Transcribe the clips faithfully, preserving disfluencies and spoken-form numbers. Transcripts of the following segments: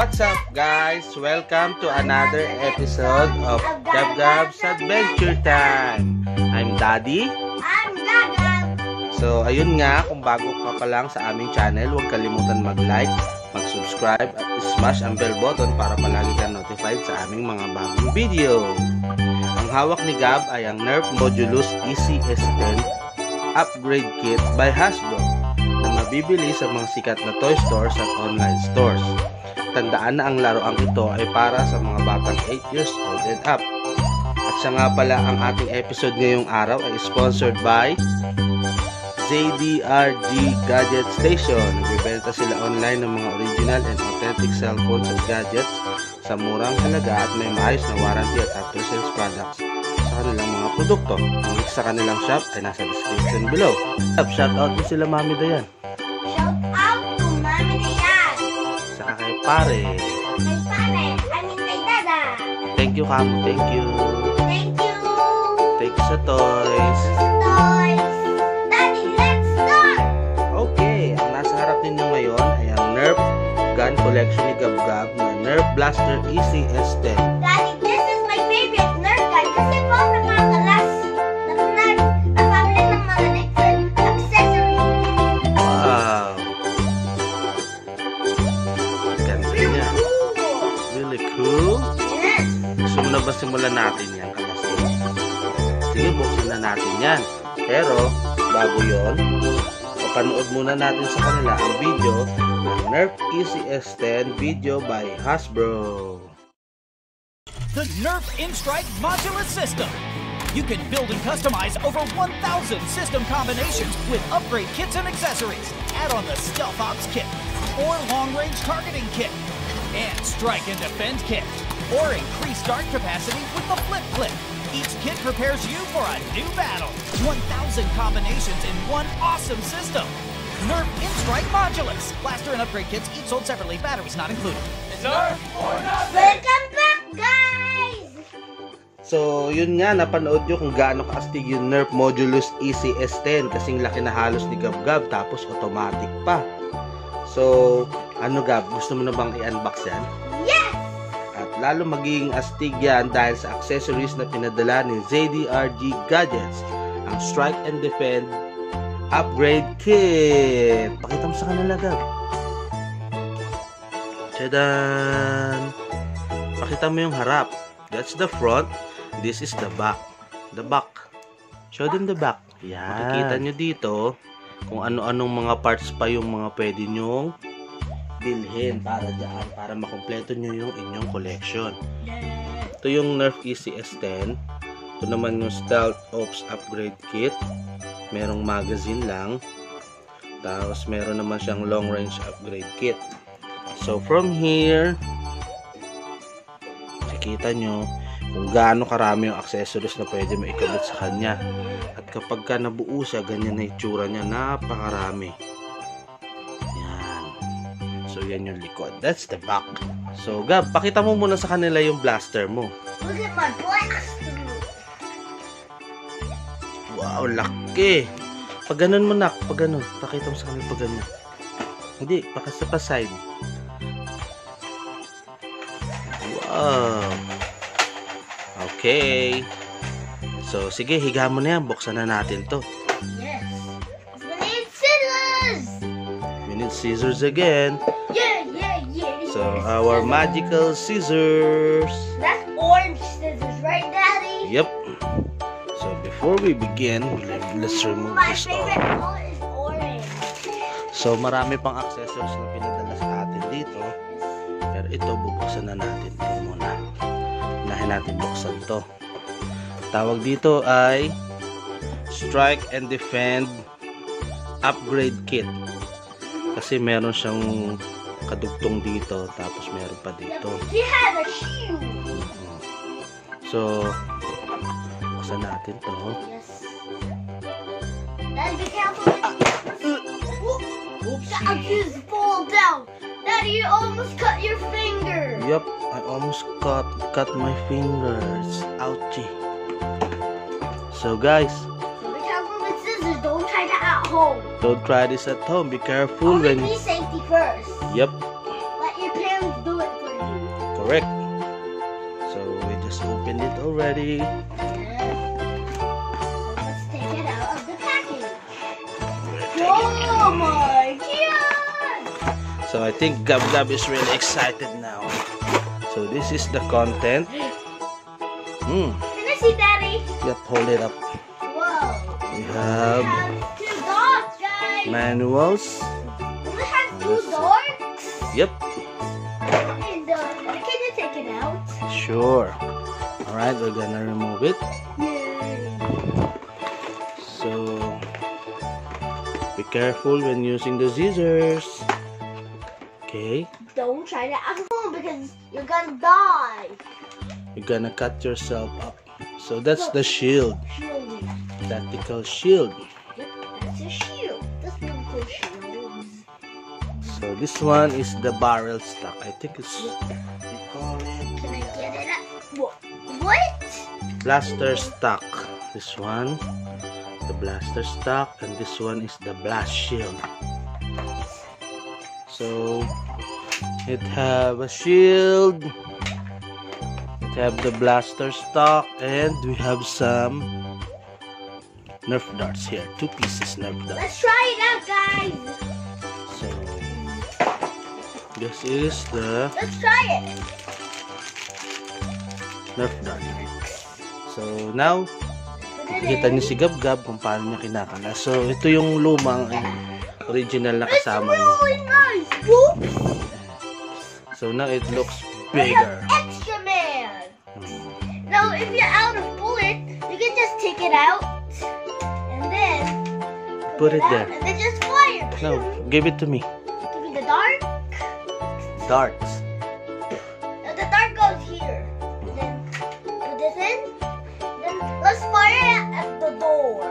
What's up, guys? Welcome to another episode of GabGab's Adventure Time. I'm Daddy. I'm Gagab. So, ayun nga, kung bago ka pa lang sa aming channel, huwag kalimutan mag-like, mag-subscribe, at smash ang bell button para palagi kang notified sa aming mga bagong video. Ang hawak ni Gab ay ang Nerf Modulus E C S ten Upgrade Kit by Hasbro na mabibili sa mga sikat na toy stores at online stores. Tandaan na ang laruang ito ay para sa mga batang eight years old and up. At siya nga pala, ang ating episode ngayong araw ay sponsored by Z D R G Gadget Station. Nagbibenta sila online ng mga original and authentic cellphones at gadgets sa murang halaga at may maayos na warranty at after-sales products sa kanilang mga produkto. Ang link sa kanilang shop ay nasa description below. Shoutout po sila Mami Dayan. Pare. Kay pare, I mean kay dada. Thank you, Kamu. Thank you. Thank you. Thank you sa toys. Toys. Daddy, let's start! Okay, ang nasa harap ninyo ngayon ay ang Nerf Gun Collection ni GabGab na Nerf Blaster E C S ten. Daddy, this is my favorite Nerf gun kasi po nakakalas ng Nerf ang pabili ng mga different accessories. Wow. Cool? Yes. Gusto mo na ba simulan natin yan? Sige, buksan na natin yan. Pero, bago yun, papanood muna natin sa kanila ang video ng Nerf E C S ten video by Hasbro. The Nerf In-Strike Modular System. You can build and customize over one thousand system combinations with upgrade kits and accessories. Add on the Stealth Ops kit or Long Range Targeting kit, and Strike and Defense kit, or increase dart capacity with the flip clip. Each kit prepares you for a new battle. one thousand combinations in one awesome system. Nerf In-Strike Modulus. Blaster and upgrade kits each sold separately. Batteries not included. It's Nerf or nothing! Welcome back, guys! So, yun nga, napanood nyo kung gaano kaastig yung Nerf Modulus E C S ten kasing laki na halos ni GabGab tapos automatic pa. So, ano Gab, gusto mo na bang i-unbox yan? Yes! At lalo magiging astig yan dahil sa accessories na pinadala ni Z D R G Gadgets, ang Strike and Defend Upgrade Kit. Pakita mo sa kanila, Gab. Tadaan! Pakita mo yung harap. That's the front. This is the back. The back. Show them the back. Yan. Makikita nyo dito kung ano-anong mga parts pa yung mga pwede nyong bilhin para dyan, para makompleto nyo yung inyong collection. Ito yung Nerf E C S ten. Ito naman yung Stealth Ops Upgrade Kit. Merong magazine lang. Tapos meron naman siyang Long Range Upgrade Kit. So from here, makikita nyo kung gaano karami yung accessories na pwede mo ikabit sa kanya. At kapag ka nabuo siya, ganyan na itsura niya. Napakarami. Yan. So, yan yung likod. That's the back. So, Gab, pakita mo muna sa kanila yung blaster mo. Look at my blaster! Wow, laki! Pag ganun mo, Nak. Pag ganun. Pakita mo sa kanila pag ganun. Hindi, baka sa paside. Wow! Okay. So, sige, higa mo na yan. Buksan na natin to. Yes. We need scissors. We need scissors again. Yeah, yeah, yeah. So, our magical scissors. That's orange scissors, right, Daddy? Yep. So, before we begin, let's remove My this off. My favorite color is orange. So, marami pang accessories na pinadala sa atin dito. Pero ito, bubuksan na natin ito muna. Natin buksan to. Tawag dito ay Strike and Defend Upgrade Kit kasi meron siyang kadugtong dito tapos meron pa dito. So buksan natin to. Oops. Daddy, you almost cut your finger. Yep, I almost cut cut my fingers. Ouchie. So guys, be careful with scissors. Don't try that at home. Don't try this at home. Be careful. Only when. Be safety first. Yep. Let your parents do it correctly. So we just opened it already. Let's take it out of the package. Oh my god! So I think GabGab is really excited now. So this is the content. Mm. Can I see, Daddy? Yep, hold it up. Whoa. We have, we have two dogs, guys. Manuals. We have two dogs. Yep. And uh, can you take it out? Sure. All right, we're gonna remove it. Yay. So be careful when using the scissors. Okay. Don't try to act cool because you're gonna die. You're gonna cut yourself up. So that's the shield. Shield. Tactical shield. Yep, that's a shield. That's really cool shield. So this one is the barrel stock. I think it's. Yep. They call it. Can I get it up? What? Blaster stock. This one, the blaster stock, and this one is the blast shield. So it have a shield. Have the blaster stock, and we have some Nerf darts here. Two pieces Nerf darts. Let's try it out, guys. So this is the. Let's try it. Nerf dart. So now, kita niyo si GabGab kung paano niya kinakala. So ito yung lumang original na kasama niya. So now it looks bigger. So if you're out of bullet, you can just take it out and then put it, it there. And then just fire. No, give it to me. Give me the dart. Darts. Now the dart goes here. And then put this in. And then let's fire it at the door.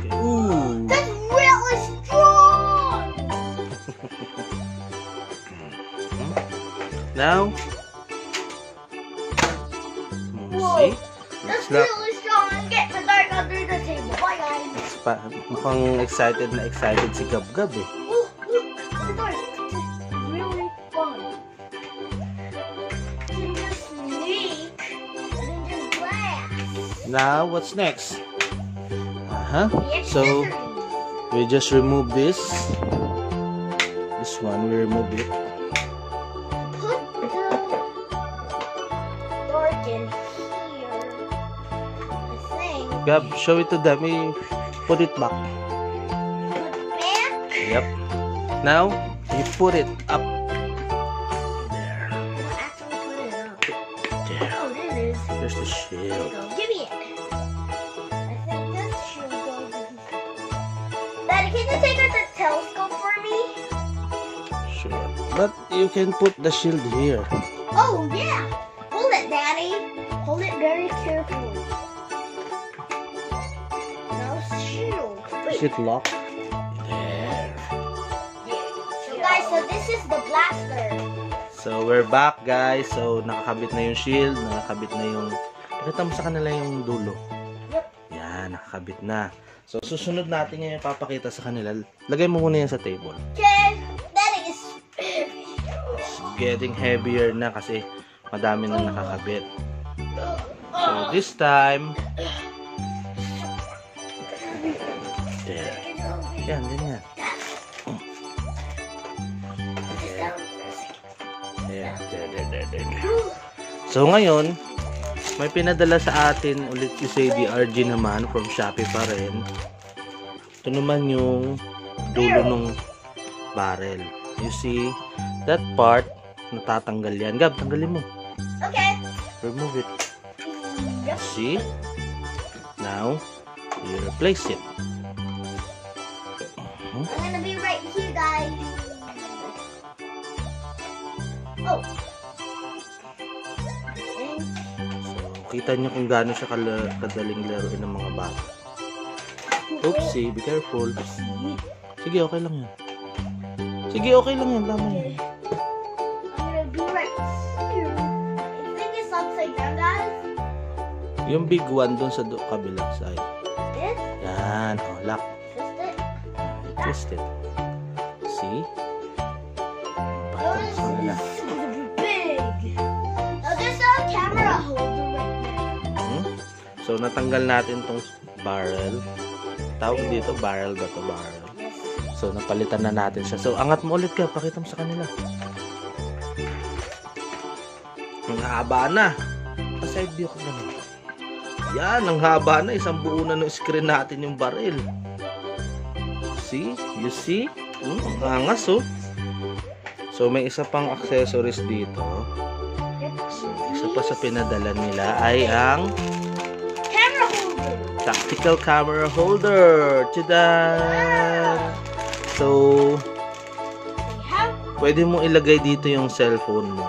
Okay. Ooh. That's really strong. Now. See? That's not... really strong and get the dart under the table. Bye guys. Mukhang excited na excited si GabGab eh. Look, look, the dart. It's really fun. You can just sneak and then just blast. Now, what's next? Uh-huh. So, we just remove this. This one, we remove it. Put the dart in. Gab, show it to Dami. Put it back. Put it back? Yep. Now, you put it up. There. Well, actually put it up. There. Oh, there it is. There's the shield. There you go. Give me it. I think this shield goes in. Daddy, can you take out the telescope for me? Sure. But you can put the shield here. Oh, yeah. Hold it, Daddy. Hold it very carefully. Is it locked? There. So guys, so this is the blaster. So we're back, guys. So nakakabit na yung shield, nakakabit na yung... Pakita mo sa kanila yung dulo. Yep. Yan, nakakabit na. So susunod natin yung papakita sa kanila. Lagay mo muna yan sa table. Okay, that is... It's getting heavier na kasi madami na nakakabit. So this time... There. Yan, ganyan. There, there, there, there, there. So ngayon, may pinadala sa atin ulit yung Z D R G naman from Shopee pa rin. Ito naman yung dulo ng barrel. You see, that part, natatanggal yan. Gab, tanggalin mo. Okay. Remove it. See? Now, you replace it. I'm gonna be right here, guys. Oh. So, kita niyo kung gaano siya kadaling laruin ng mga bata. Oopsie, be careful. Sige, okay lang yan. Sige, okay lang yan. Tama yan. I'm gonna be right here. I think it's upside down, guys. Yung big one dun sa kabilang side. This? Yan, oh, lock. Twist it. See? Big! So natanggal natin tong barrel. Tawag dito barrel ba to barrel. So napalitan na natin siya. So angat mo ulit ka, pakita mo sa kanila. Ang haba na. Pa-side view ko naman. Yan, ang haba na. Isang buo na ng screen natin yung barrel. See? You see? Hmm, ang angas oh. So may isa pang accessories dito. So isa pa sa pinadala nila ay ang camera holder. Tactical camera holder. Tada! So pwede mo ilagay dito yung cellphone mo.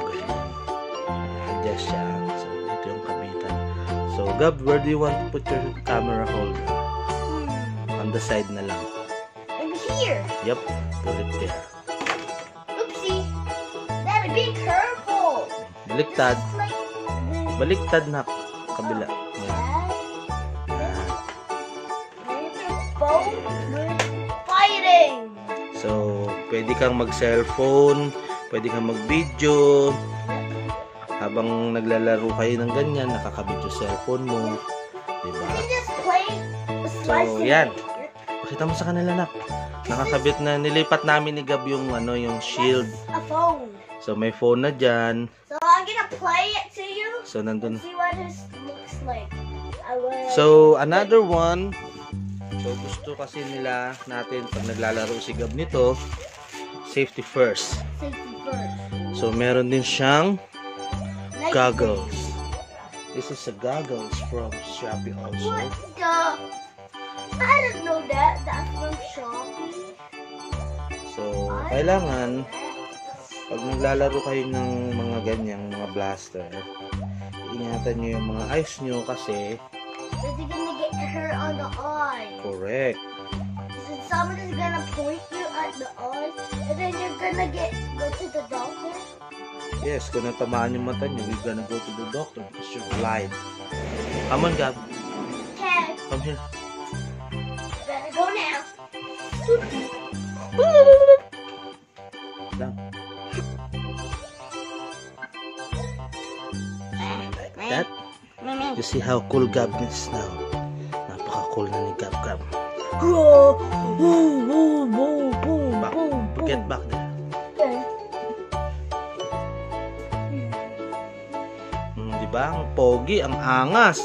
Adjust siya. So dito yung kabitan. So Gab, where do you want to put your camera holder? On the side na lang. And here. Yep, put it there. Be careful. Baliktad. Like baliktad na kabila. Fighting. So, pwede kang mag-cellphone, pwede kang mag-video. Habang naglalaro kayo ng ganyan, nakakabit yung cellphone mo. Diba? So, yan. Pakita mo sa kanila, nak. Nakakabit na, nilipat namin ni Gab yung, ano, yung shield. A phone. So, may phone na dyan. So, I'm gonna play it to you. So, nandun. See what it looks like. So, another one. So, gusto kasi nila natin pag naglalaro si Gab nito, safety first. Safety first. So, meron din siyang goggles. This is a goggles from Shopee also. What the? I didn't know that. That's from Shopee. So, kailangan... Pag naglalaro kayo ng mga ganyang mga blaster, ingatan nyo yung mga eyes nyo kasi because you're gonna get hurt on the eye. Correct. So someone is gonna point you at the eye and then you're gonna get go to the doctor. Yes, kung natamaan yung mata nyo, you're gonna go to the doctor because you're blind. Come on, Gab. Okay. Come here. Better go now. Down. That. You see how cool Gab is now. Napaka-cool na ni Gab Gab. Whoa! Boom! Boom! Boom! Boom! Boom! Get back there. Hmm, diba? Ang pogi, ang angas.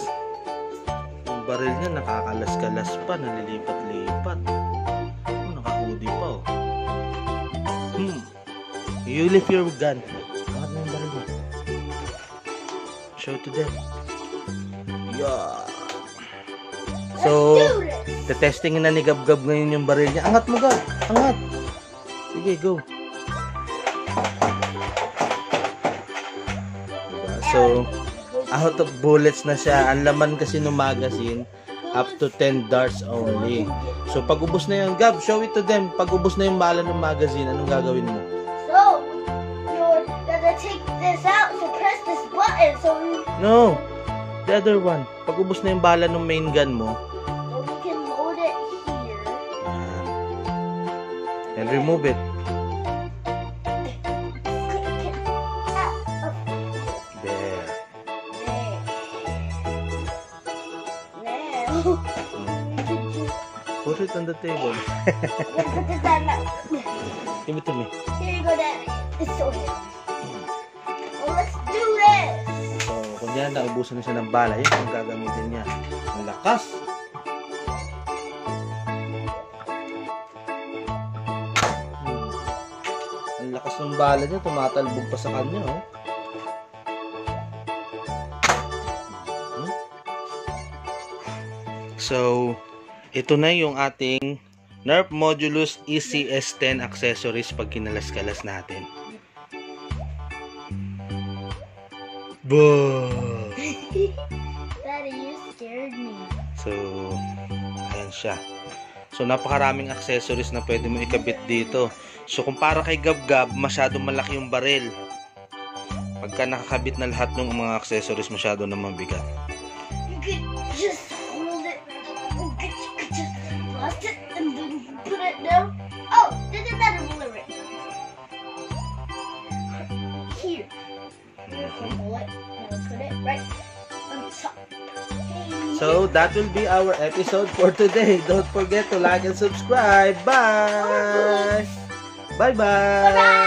Yung baril niya nakakalas-kalas pa, nalilipat-lipat. Oh, naka-hoodie pa oh. Hmm. You lift your gun. Show to them. Yeah. So, te-testing na ni Gab Gab ngayon yung baril niya. Angat mo, Gab. Angat. Sige, go. Diba? So, out of bullets na siya. Ang laman kasi ng magazine, up to ten darts only. So, pag ubos na yung Gab, show it to them. Pag ubos na yung bala ng magazine, anong gagawin mo? So, you're gonna take this out to press this button so we... No, the other one. Pag ubos na yung bala ng main gun mo. So we can load it here. And remove it. There. There. Put it on the table. Give it to me. Here you go, Daddy. It's so heavy. Yan, naubusan na siya ng bala. Yan ang gagamitin niya. Ang lakas! Hmm. Ang lakas ng bala niya. Tumatalbog pa sa kanya, oh. Hmm. So, ito na yung ating Nerf Modulus E C S ten accessories pag kinalas-kalas natin. Daddy, you scared me. So, ayan siya. So, napakaraming accessories na pwede mo ikabit dito. So, kung para kay Gab Gab, masyadong malaki yung baril. Pagka nakakabit na lahat ng mga accessories, masyado na mabigat. You could just hold it. You could just blast it and then put it down. Oh, there's another bullet right here. Put it right on top. Hey. So that will be our episode for today. Don't forget to like and subscribe. Bye! Bye-bye!